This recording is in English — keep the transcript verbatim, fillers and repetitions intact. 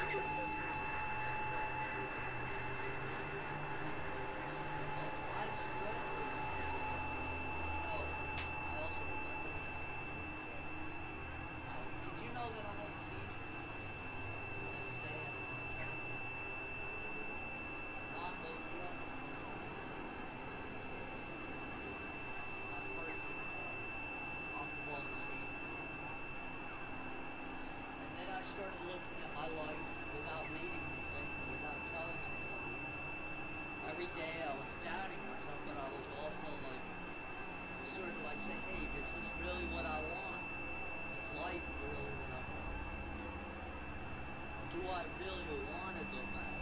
I really want to go back.